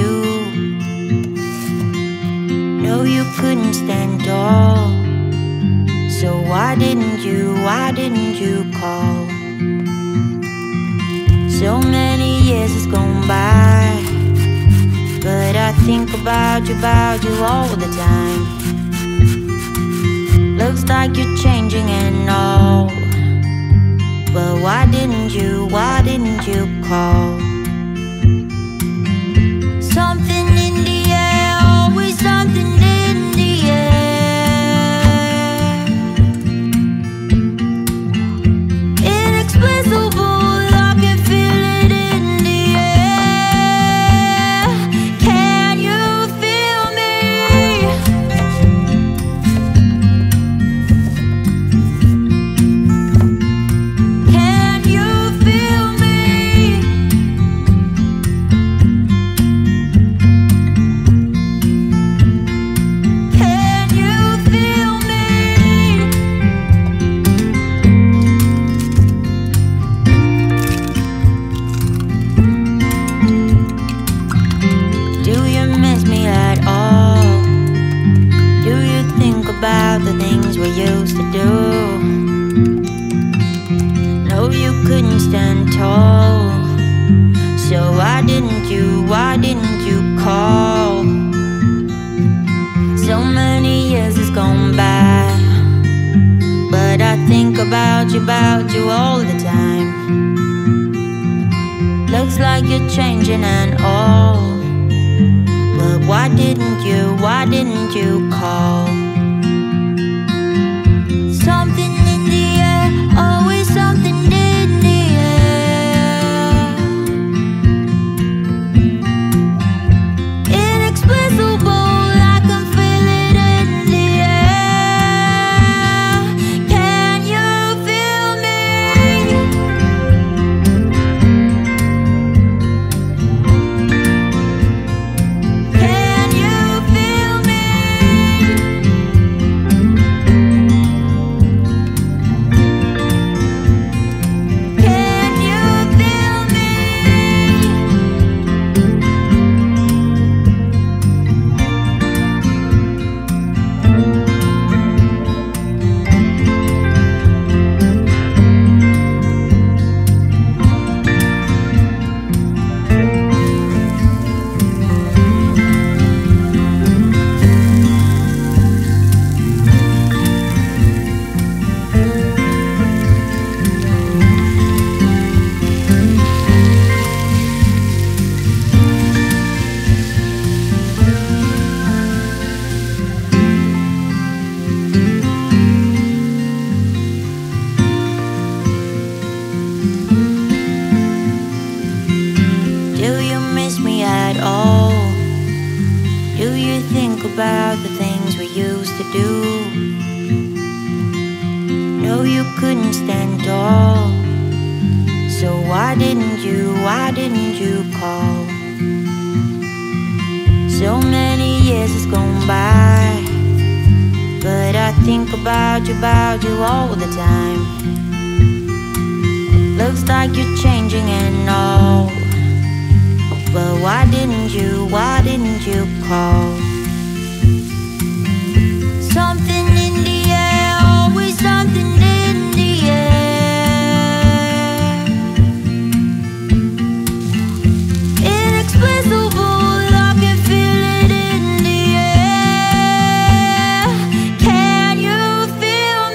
do. No, you couldn't stand tall, so why didn't you call? So many years has gone by, but I think about you all the time. Looks like you're changing and all, but why didn't you call? Something in the air, always something in the air. Inexplicable, I can feel it in the air. Can you feel me? Can you feel me? About the things we used to do. No, you couldn't stand tall, so why didn't you call? So many years has gone by, but I think about you all the time. Looks like you're changing and all, but why didn't you call? Something in the air, always something in the air. Inexplicable, I can feel it in the air. Can you feel me? Can you feel me? Do you think about the things we used to do? No, you couldn't stand tall, so why didn't you call? So many years has gone by, but I think about you all the time. Looks like you're changing and all, but why didn't you call? Something in the air, always something in the air. Inexplicable, I can feel it in the air. Can you feel me?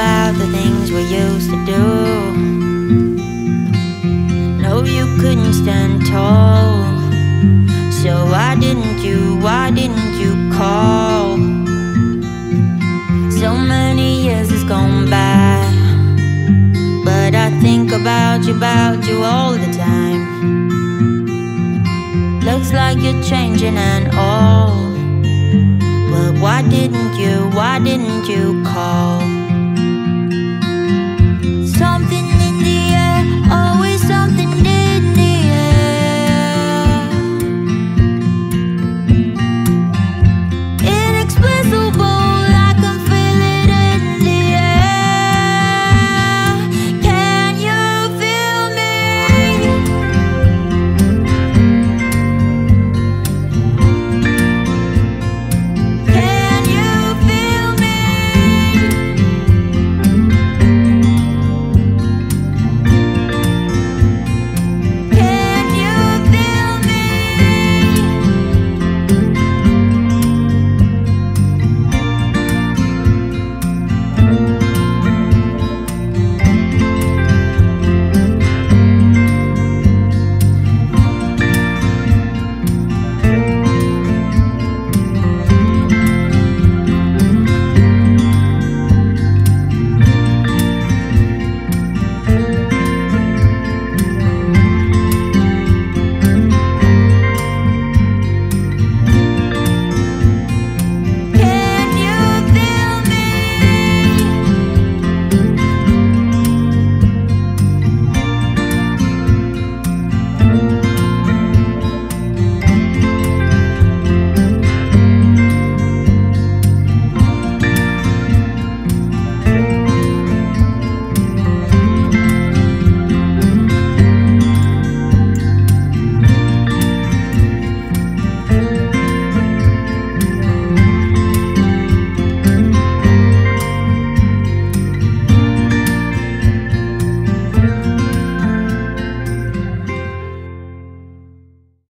About the things we used to do. No, you couldn't stand tall, so why didn't you call? So many years has gone by, but I think about you all the time. Looks like you're changing and all, but why didn't you call?